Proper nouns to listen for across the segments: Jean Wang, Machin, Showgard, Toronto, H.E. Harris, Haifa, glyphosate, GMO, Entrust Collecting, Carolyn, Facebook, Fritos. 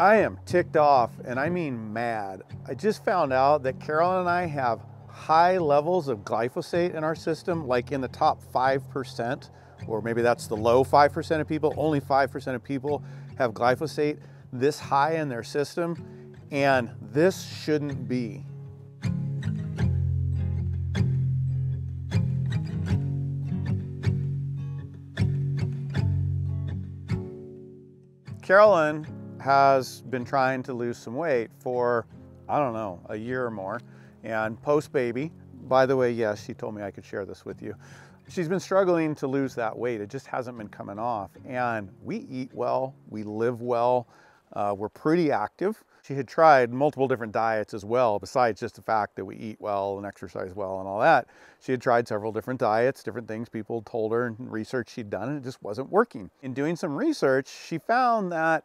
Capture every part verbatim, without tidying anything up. I am ticked off, and I mean mad. I just found out that Carolyn and I have high levels of glyphosate in our system, like in the top five percent, or maybe that's the low five percent of people. Only five percent of people have glyphosate this high in their system, and this shouldn't be. Carolyn has been trying to lose some weight for, I don't know, a year or more, and post-baby, by the way, yes, she told me I could share this with you. She's been struggling to lose that weight. It just hasn't been coming off, and we eat well, we live well, uh, we're pretty active. She had tried multiple different diets as well, besides just the fact that we eat well and exercise well and all that. She had tried several different diets, different things people told her and research she'd done, and it just wasn't working. In doing some research, she found that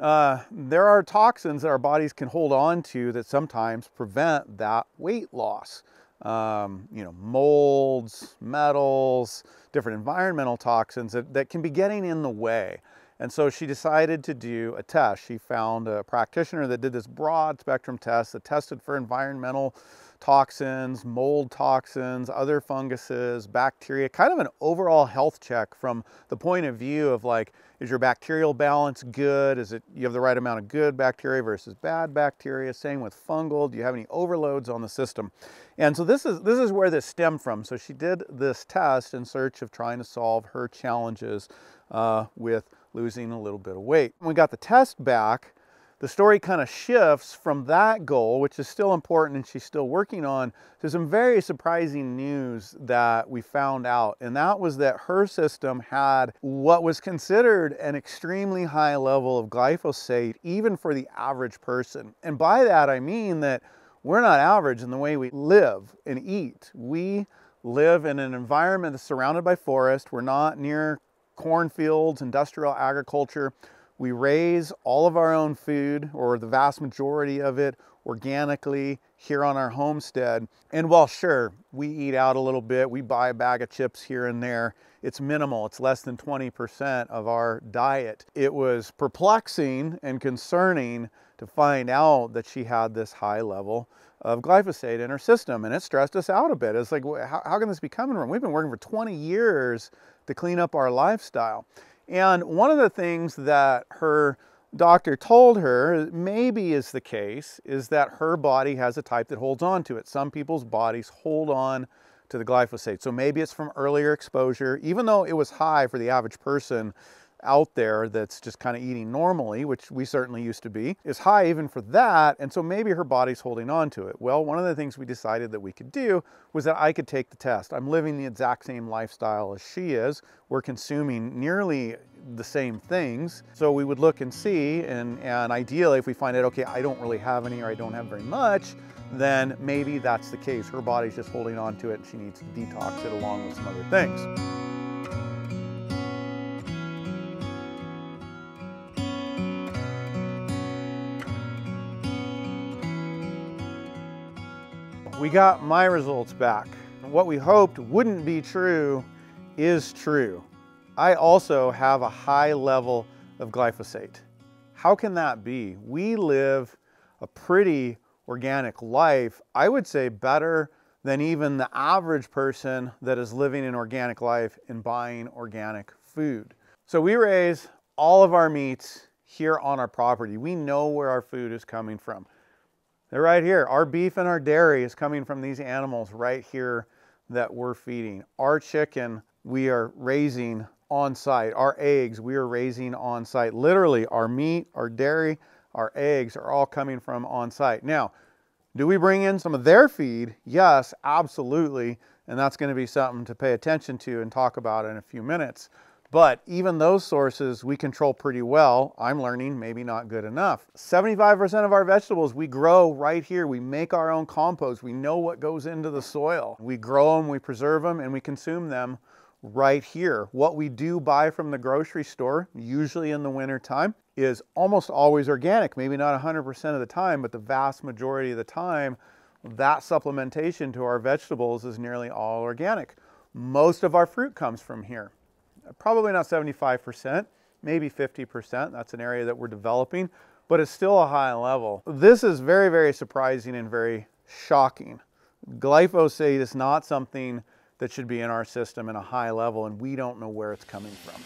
uh, there are toxins that our bodies can hold on to that sometimes prevent that weight loss. Um, you know, molds, metals, different environmental toxins that, that can be getting in the way. And so she decided to do a test. She found a practitioner that did this broad spectrum test that tested for environmental toxins, mold toxins, other funguses, bacteria, kind of an overall health check from the point of view of like, is your bacterial balance good? Is it, you have the right amount of good bacteria versus bad bacteria? Same with fungal, do you have any overloads on the system? And so this is, this is where this stemmed from. So she did this test in search of trying to solve her challenges uh, with losing a little bit of weight. When we got the test back, the story kind of shifts from that goal, which is still important and she's still working on, to some very surprising news that we found out. And that was that her system had what was considered an extremely high level of glyphosate, even for the average person. And by that, I mean that we're not average in the way we live and eat. We live in an environment that's surrounded by forest. We're not near cornfields, industrial agriculture. We raise all of our own food, or the vast majority of it, organically here on our homestead. And while sure, we eat out a little bit, we buy a bag of chips here and there, it's minimal, it's less than twenty percent of our diet. It was perplexing and concerning to find out that she had this high level of glyphosate in her system, and it stressed us out a bit. It's like, how, how can this be coming from? We've been working for twenty years to clean up our lifestyle. And one of the things that her doctor told her maybe is the case is that her body has a type that holds on to it. Some people's bodies hold on to the glyphosate. So maybe it's from earlier exposure, even though it was high for the average person out there that's just kind of eating normally, which we certainly used to be, is high even for that. And so maybe her body's holding on to it. Well, one of the things we decided that we could do was that I could take the test. I'm living the exact same lifestyle as she is. We're consuming nearly the same things. So we would look and see, and, and ideally if we find out, okay, I don't really have any, or I don't have very much, then maybe that's the case. Her body's just holding on to it and she needs to detox it along with some other things. We got my results back. What we hoped wouldn't be true is true. I also have a high level of glyphosate. How can that be? We live a pretty organic life. I would say better than even the average person that is living an organic life and buying organic food. So we raise all of our meats here on our property. We know where our food is coming from. They're right here. Our beef and our dairy is coming from these animals right here that we're feeding. Our chicken, we are raising on site. Our eggs, we are raising on site. Literally, our meat, our dairy, our eggs are all coming from on site. Now, do we bring in some of their feed? Yes, absolutely. And that's going to be something to pay attention to and talk about in a few minutes. But even those sources we control pretty well. I'm learning, maybe not good enough. seventy-five percent of our vegetables we grow right here. We make our own compost. We know what goes into the soil. We grow them, we preserve them, and we consume them right here. What we do buy from the grocery store, usually in the winter time, is almost always organic. Maybe not one hundred percent of the time, but the vast majority of the time, that supplementation to our vegetables is nearly all organic. Most of our fruit comes from here. Probably not seventy-five percent, maybe fifty percent. That's an area that we're developing. but it's still a high level. This is very, very surprising and very shocking. Glyphosate is not something that should be in our system in a high level, and we don't know where it's coming from.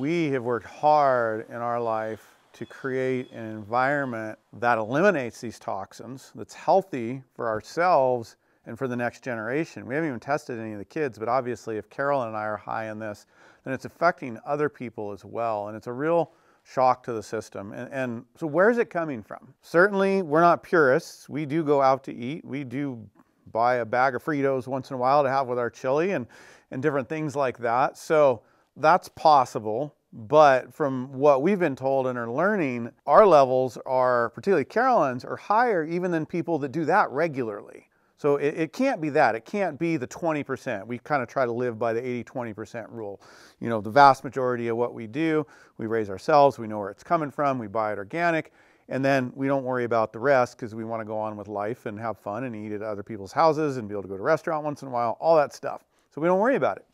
We have worked hard in our life to create an environment that eliminates these toxins, that's healthy for ourselves and for the next generation. We haven't even tested any of the kids, but obviously if Carolyn and I are high in this, then it's affecting other people as well. And it's a real shock to the system. And, and so where's it coming from? Certainly we're not purists. We do go out to eat. We do buy a bag of Fritos once in a while to have with our chili and, and different things like that. So that's possible. But from what we've been told and are learning, our levels are, particularly Carolyn's, are higher even than people that do that regularly. So it, it can't be that. It can't be the twenty percent. We kind of try to live by the eighty twenty percent rule. You know, the vast majority of what we do, we raise ourselves, we know where it's coming from, we buy it organic, and then we don't worry about the rest because we want to go on with life and have fun and eat at other people's houses and be able to go to a restaurant once in a while, all that stuff. So we don't worry about it.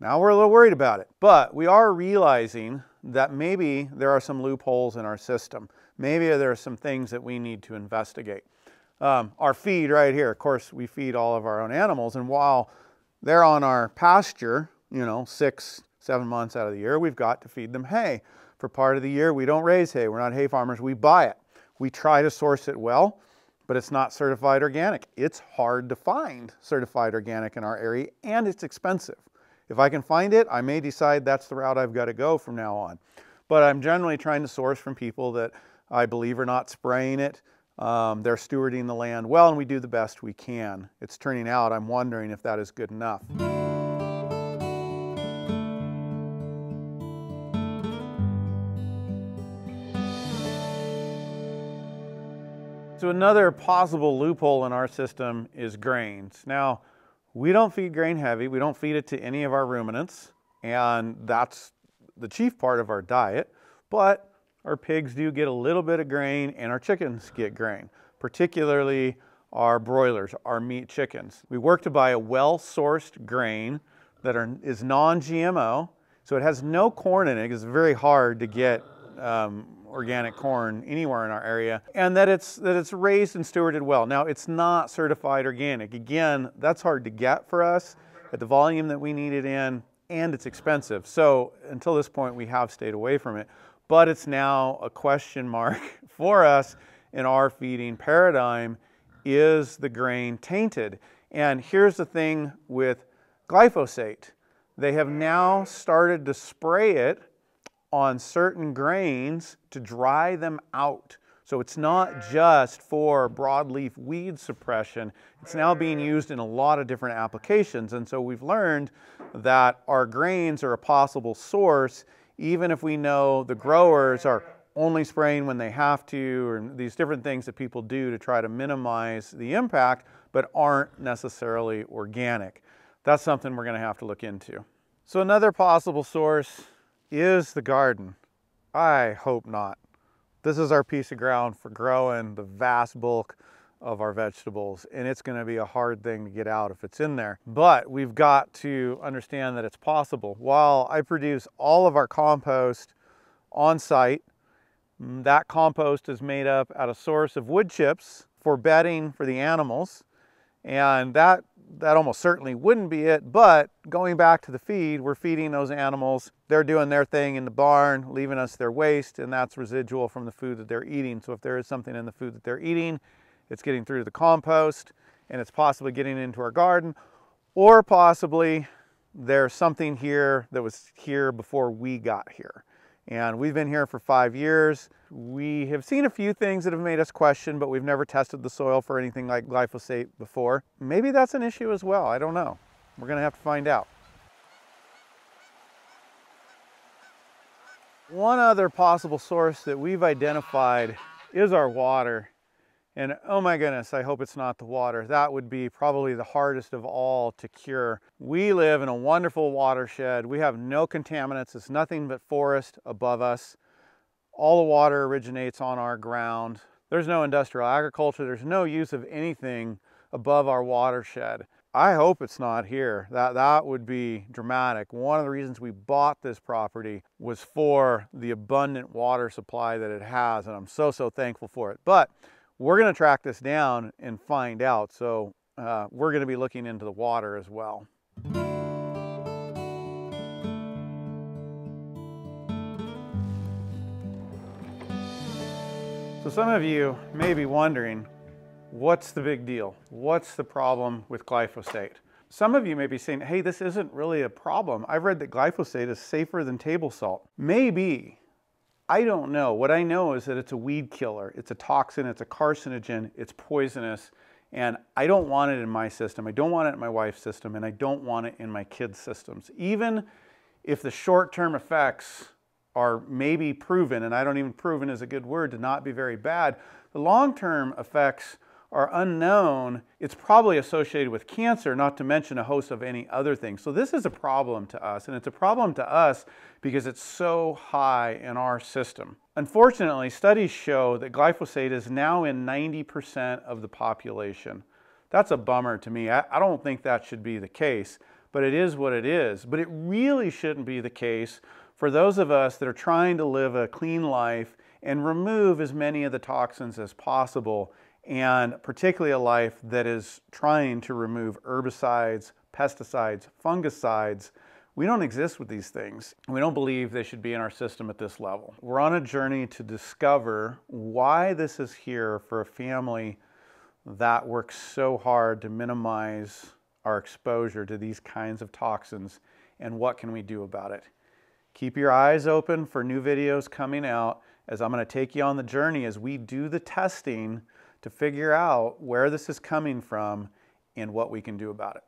Now we're a little worried about it, but we are realizing that maybe there are some loopholes in our system. Maybe there are some things that we need to investigate. Um, our feed right here, of course, we feed all of our own animals, and while they're on our pasture, you know, six, seven months out of the year, we've got to feed them hay. For part of the year, we don't raise hay. We're not hay farmers, we buy it. We try to source it well, but it's not certified organic. It's hard to find certified organic in our area, and it's expensive. If I can find it, I may decide that's the route I've got to go from now on. But I'm generally trying to source from people that I believe are not spraying it. Um, they're stewarding the land well, and we do the best we can. It's turning out, I'm wondering if that is good enough. So another possible loophole in our system is grains. Now, we don't feed grain heavy. We don't feed it to any of our ruminants, and that's the chief part of our diet, but our pigs do get a little bit of grain, and our chickens get grain, particularly our broilers, our meat chickens. We work to buy a well-sourced grain that are, is non G M O, so it has no corn in it. It's very hard to get um, organic corn anywhere in our area, and that it's, that it's raised and stewarded well. Now, it's not certified organic. Again, that's hard to get for us at the volume that we need it in, and it's expensive. So until this point, we have stayed away from it. But it's now a question mark for us in our feeding paradigm. Is the grain tainted? And here's the thing with glyphosate. They have now started to spray it on certain grains to dry them out. So it's not just for broadleaf weed suppression. It's now being used in a lot of different applications. And so we've learned that our grains are a possible source, even if we know the growers are only spraying when they have to, or these different things that people do to try to minimize the impact, but aren't necessarily organic. That's something we're gonna have to look into. So another possible source is the garden. I hope not. This is our piece of ground for growing the vast bulk of our vegetables, and it's gonna be a hard thing to get out if it's in there. But we've got to understand that it's possible. While I produce all of our compost on site, that compost is made up at a source of wood chips for bedding for the animals, and that, that almost certainly wouldn't be it, but going back to the feed, we're feeding those animals. They're doing their thing in the barn, leaving us their waste, and that's residual from the food that they're eating. So if there is something in the food that they're eating, it's getting through to the compost, and it's possibly getting into our garden, or possibly there's something here that was here before we got here. And we've been here for five years. We have seen a few things that have made us question, but we've never tested the soil for anything like glyphosate before. Maybe that's an issue as well, I don't know. We're gonna have to find out. One other possible source that we've identified is our water. And oh my goodness, I hope it's not the water. That would be probably the hardest of all to cure. We live in a wonderful watershed. We have no contaminants. It's nothing but forest above us. All the water originates on our ground. There's no industrial agriculture. There's no use of anything above our watershed. I hope it's not here. That, that would be dramatic. One of the reasons we bought this property was for the abundant water supply that it has, and I'm so, so thankful for it. But we're gonna track this down and find out, so uh, we're gonna be looking into the water as well. So some of you may be wondering, what's the big deal? What's the problem with glyphosate? Some of you may be saying, hey, this isn't really a problem. I've read that glyphosate is safer than table salt. Maybe. I don't know. What I know is that it's a weed killer. It's a toxin, it's a carcinogen, it's poisonous, and I don't want it in my system. I don't want it in my wife's system, and I don't want it in my kids' systems. Even if the short-term effects are maybe proven, and I don't even proven is a good word, to not be very bad, the long-term effects are unknown. It's probably associated with cancer, not to mention a host of any other things. So this is a problem to us, and it's a problem to us because it's so high in our system. Unfortunately, studies show that glyphosate is now in ninety percent of the population. That's a bummer to me. I, I don't think that should be the case, but it is what it is. But it really shouldn't be the case for those of us that are trying to live a clean life and remove as many of the toxins as possible, and particularly a life that is trying to remove herbicides, pesticides, fungicides. We don't exist with these things. We don't believe they should be in our system at this level. We're on a journey to discover why this is here for a family that works so hard to minimize our exposure to these kinds of toxins, and what can we do about it. Keep your eyes open for new videos coming out, as I'm going to take you on the journey as we do the testing to figure out where this is coming from and what we can do about it.